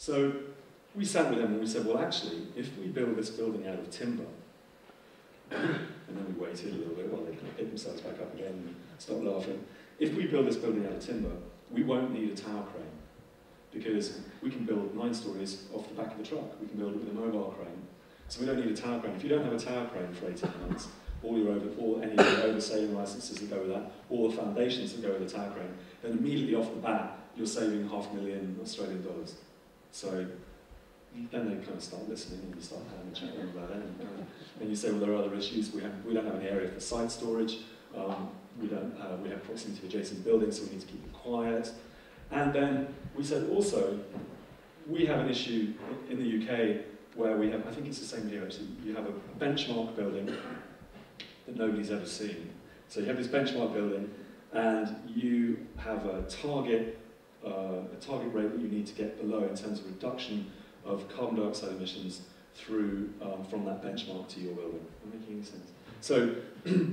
So we sat with them and we said, well, actually, if we build this building out of timber, and then we waited a little bit while they hit themselves back up again and stopped laughing. If we build this building out of timber, we won't need a tower crane, because we can build 9 stories off the back of the truck. We can build it with a mobile crane. So we don't need a tower crane. If you don't have a tower crane for 18 months, all any of the over-saving licenses that go with that, all the foundations that go with a tower crane, then immediately off the bat, you're saving $500,000 Australian dollars. So then they kind of start listening and you start having a chat with them about that. And you say, well, there are other issues. We don't have an area for site storage. We have proximity to adjacent buildings, so we need to keep it quiet. And then we said also, we have an issue in the UK where we have, I think it's the same here actually, you have a benchmark building that nobody's ever seen. So you have this benchmark building and you have a target rate that you need to get below in terms of reduction of carbon dioxide emissions through from that benchmark to your building. Am I making any sense? So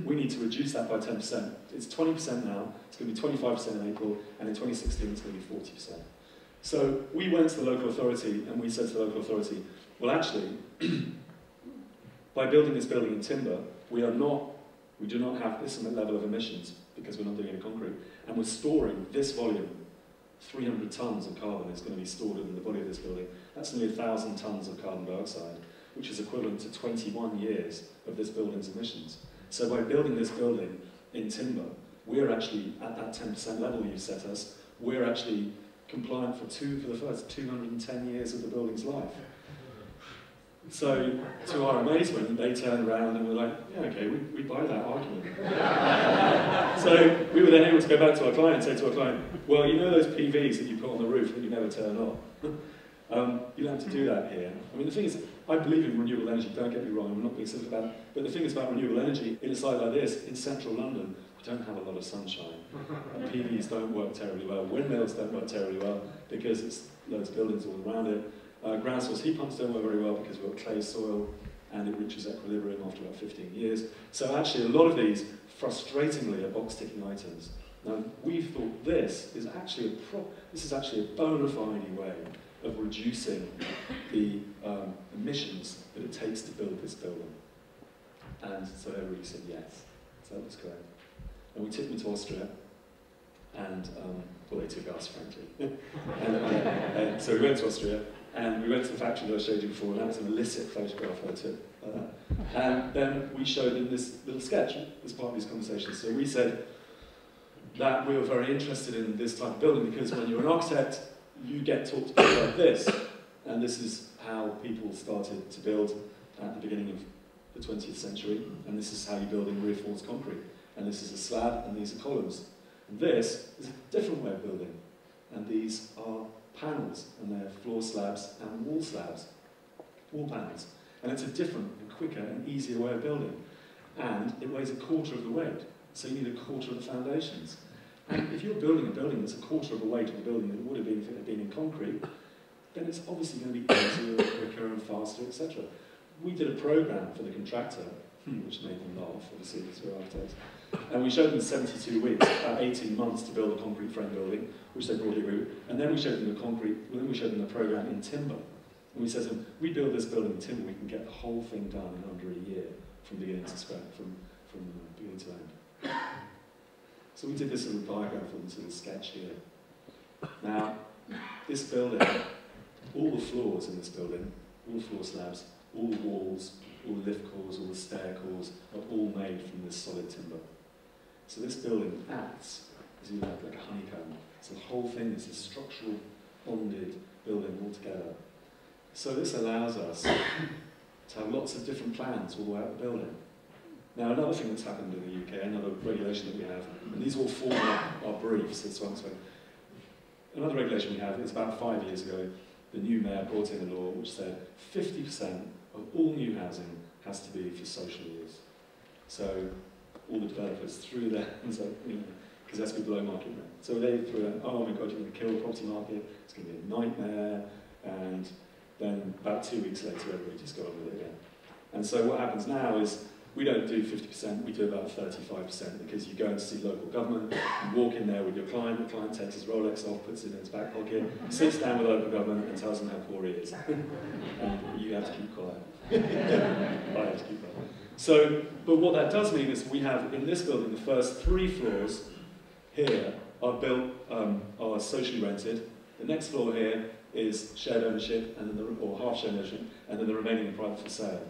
we need to reduce that by 10%. It's 20% now, it's going to be 25% in April, and in 2016 it's going to be 40%. So we went to the local authority and we said to the local authority, well actually, by building this building in timber, we do not have this level of emissions because we're not doing it in concrete, and we're storing this volume, 300 tons of carbon is going to be stored in the body of this building. That's nearly 1,000 tons of carbon dioxide, which is equivalent to 21 years of this building's emissions. So by building this building in timber, we're actually at that 10% level you've set us, we're actually compliant for the first 210 years of the building's life. So to our amazement, they turned around and were like, yeah, okay, we buy that argument. So we were then able to go back to our client and say to our client, well, you know those PVs that you put on the roof that you never turn on? You don't have to do that here. I mean, the thing is, I believe in renewable energy, don't get me wrong, I'm not being silly about it, but the thing is about renewable energy, in a site like this, in central London, we don't have a lot of sunshine, and PVs don't work terribly well, windmills don't work terribly well, because it's loads of buildings all around it. Ground source heat pumps don't work very well because we've got clay soil, and it reaches equilibrium after about 15 years. So actually, a lot of these, frustratingly, are box-ticking items. Now, we thought this is actually a bona fide way of reducing the emissions that it takes to build this building. And so everybody said yes. So that was great. And we took them to Austria, and, well, they took us, frankly. And so we went to Austria, and we went to the factory that I showed you before, and that was an illicit photograph I took. And then we showed them this little sketch as part of these conversations. So we said that we were very interested in this type of building because when you're an architect, you get talked about like this, and this is how people started to build at the beginning of the 20th century, and this is how you build in reinforced concrete, and this is a slab, and these are columns. And this is a different way of building, and these are panels, and they're floor slabs and wall slabs, wall panels. And it's a different and quicker and easier way of building, and it weighs a quarter of the weight, so you need a quarter of the foundations. And if you're building a building that's a quarter of the weight of the building that it would have been if it had been in concrete, then it's obviously going to be easier, quicker, and faster, etc. We did a program for the contractor, which made them laugh, obviously, because we're architects, and we showed them 72 weeks, about 18 months to build a concrete frame building, which they broadly agree with, and then we showed them the program in timber. And we said to them, we build this building in timber, we can get the whole thing done in under a year from beginning to beginning to end. So we did this little diagram for them, this little sketch here. Now, this building, all the floors in this building, all the floor slabs, all the walls, all the lift cores, all the stair cores, are all made from this solid timber. So this building acts as you like a honeycomb. So the whole thing is a structural, bonded building altogether. So this allows us to have lots of different plans all the way up the building. Now, another thing that's happened in the UK, another regulation that we have, and these all form our briefs, that's what I'm saying. Another regulation we have, it's about 5 years ago, the new mayor brought in a law which said 50% of all new housing has to be for social use. So all the developers threw their hands up, because that's going to be below market rent. So they threw out, oh my god, you're going to kill the property market, it's going to be a nightmare, and then about 2 weeks later, everybody just got on with it again. And so what happens now is, We don't do 50%, we do about 35%, because you go and see local government, you walk in there with your client, the client takes his Rolex off, puts it in his back pocket, sits down with local government and tells them how poor he is. And you have to keep quiet. I have to keep quiet. So, but what that does mean is we have, in this building, the first three floors here are built, are socially rented. The next floor here is shared ownership, and then the, or half shared ownership, and then the remaining are private for sale.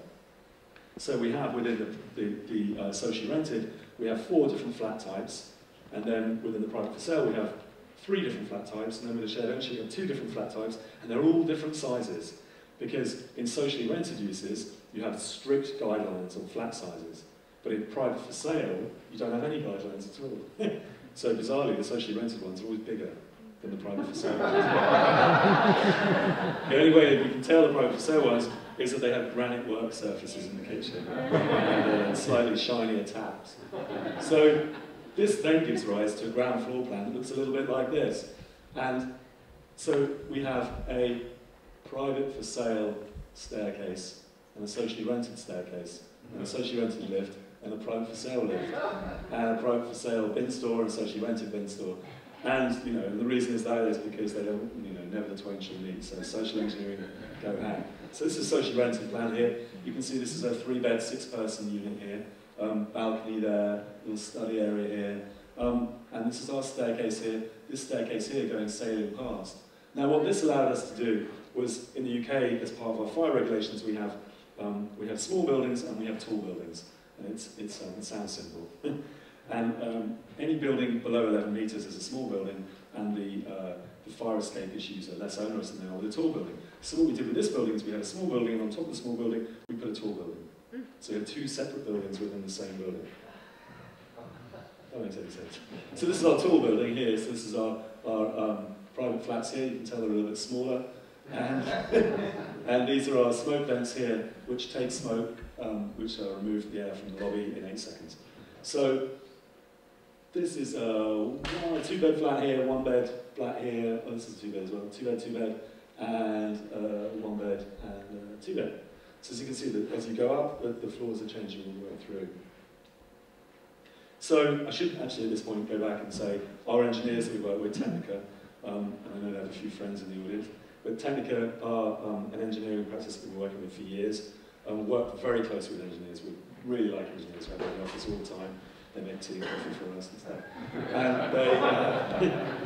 So we have, within the socially rented, we have four different flat types, and then within the private for sale we have three different flat types, and then with the shared ownership we have two different flat types, and they're all different sizes. Because in socially rented uses, you have strict guidelines on flat sizes, but in private for sale, you don't have any guidelines at all. So bizarrely, the socially rented ones are always bigger than the private for sale ones. The only way we can tell the private for sale ones is that they have granite work surfaces in the kitchen and slightly shinier taps. So this then gives rise to a ground floor plan that looks a little bit like this. And so we have a private for sale staircase and a socially rented staircase and a socially rented lift and a private for sale lift and a private for sale bin store and a socially rented bin store. And, you know, the reason is that is because they don't, you know, never the twain shall meet, so social engineering go hang. So this is socially rented plan here. You can see this is a 3-bed, 6-person unit here, balcony there, little study area here, and this is our staircase here, this staircase here going sailing past. Now what this allowed us to do was, in the UK, as part of our fire regulations, we have small buildings and we have tall buildings, and it sounds simple. And any building below 11 metres is a small building, and the fire escape issues are less onerous than they are with a tall building. So what we did with this building is we had a small building, and on top of the small building, we put a tall building. So we had two separate buildings within the same building. That makes any sense. So this is our tall building here, so this is our private flats here, you can tell they're a little bit smaller. And, and these are our smoke vents here, which take smoke, which are removed the air from the lobby in 8 seconds. So, this is a 2-bed flat here, 1-bed flat here, oh, this is a 2-bed as well, 2-bed, and 1-bed, and 2-bed. So as you can see, that as you go up, the floors are changing all the way through. So I should actually at this point go back and say, our engineers that we work with, Technica, and I know they have a few friends in the audience, but Technica are an engineering practice that we've been working with for years, and work very closely with engineers. We really like engineers, we're in the office all the time. They make tea and coffee for us and stuff. And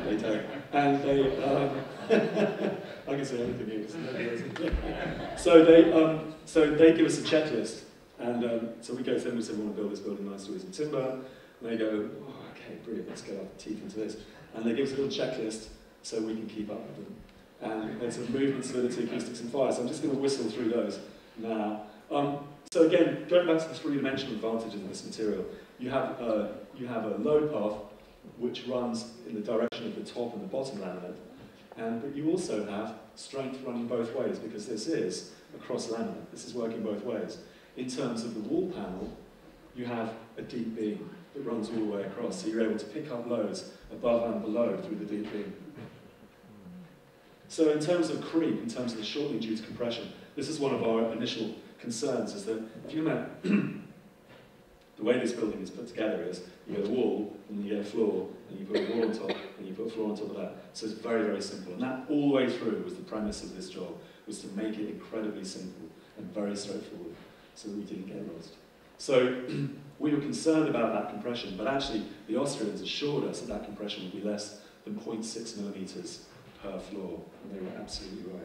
they don't. And they, I can say anything here. So they give us a checklist. And so we go to them and say, we want to build this building 9 stories in timber. And they go, oh, okay, brilliant, let's go teeth into this. And they give us a little checklist so we can keep up with them. And there's sort of movement, solidity, acoustics, and fire. So I'm just going to whistle through those now. So again, going back to the three-dimensional advantages of this material, you have a load path which runs in the direction of the top and the bottom laminate, but you also have strength running both ways, because this is a cross-laminate. This is working both ways. In terms of the wall panel, you have a deep beam that runs all the way across, so you're able to pick up loads above and below through the deep beam. So in terms of creep, in terms of the shortening due to compression, this is one of our initial concerns, is that if you imagine, the way this building is put together is, you get a wall, and you get a floor, and you put a wall on top, and you put a floor on top of that. So it's very, very simple. And that all the way through was the premise of this job, was to make it incredibly simple and very straightforward, so that we didn't get lost. So we were concerned about that compression, but actually the Austrians assured us that that compression would be less than 0.6 millimeters per floor, and they were absolutely right.